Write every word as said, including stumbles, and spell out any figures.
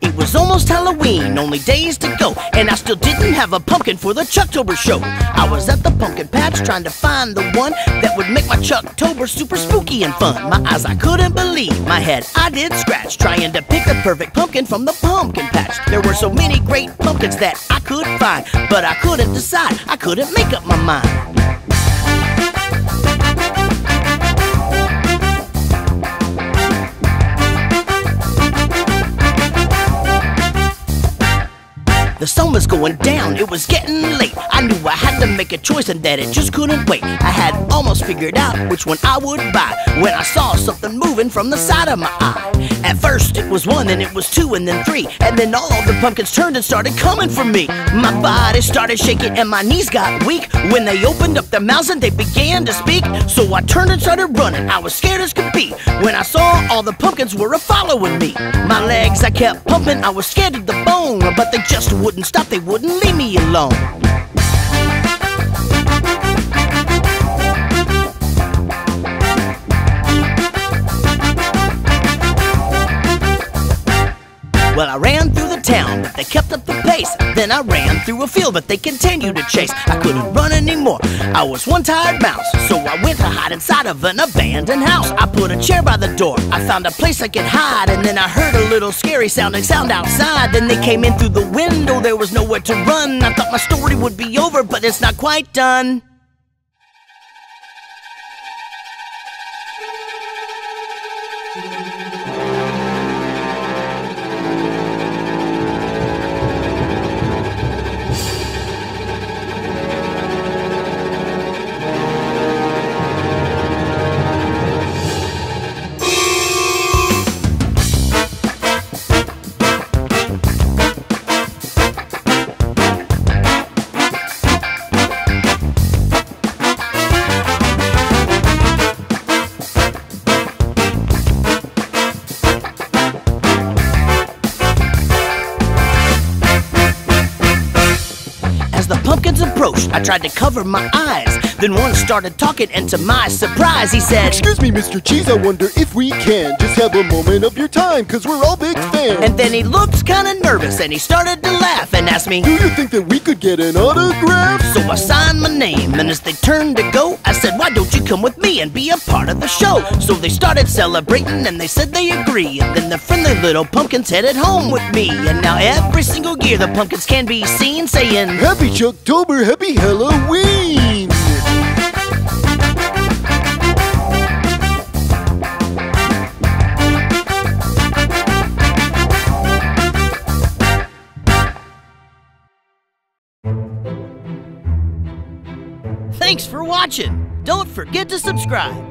It was almost Halloween, only days to go, and I still didn't have a pumpkin for the Chucktober show. I was at the pumpkin patch trying to find the one that would make my Chucktober super spooky and fun. My eyes I couldn't believe, my head I did scratch, trying to pick the perfect pumpkin from the pumpkin patch. There were so many great pumpkins that I could find, but I couldn't decide, I couldn't make up my mind. The sun was going down, it was getting late. I knew I had to make a choice and that it just couldn't wait. I had almost figured out which one I would buy when I saw something moving from the side of my eye. At first it was one, then it was two, and then three, and then all of the pumpkins turned and started coming for me. My body started shaking and my knees got weak when they opened up their mouths and they began to speak. So I turned and started running, I was scared as could be when I saw all the pumpkins were a-following me. My legs I kept pumping, I was scared to the bone, but they just were wouldn't stop, they wouldn't leave me alone. Well, I ran through the town, but they kept up the pace. Then I ran through a field, but they continued to chase. I couldn't run anymore, I was one tired mouse, so I went to hide inside of an abandoned house. I put a chair by the door, I found a place I could hide, and then I heard a little scary sounding sound outside. Then they came in through the window, there was nowhere to run. I thought my story would be over, but it's not quite done. The pumpkins approached, I tried to cover my eyes. Then one started talking, and to my surprise he said, "Excuse me, Mister Cheese, I wonder if we can just have a moment of your time, cause we're all big fans." And then he looked kinda nervous and he started to laugh and asked me, "Do you think that we could get an autograph?" So I signed my name, and as they turned to go I said, "Why don't you come with me and be a part of the show?" So they started celebrating and they said they agree. And then the friendly little pumpkins headed home with me. And now every single year the pumpkins can be seen saying, "Happy Chucktober, happy Halloween!" Thanks for watching! Don't forget to subscribe!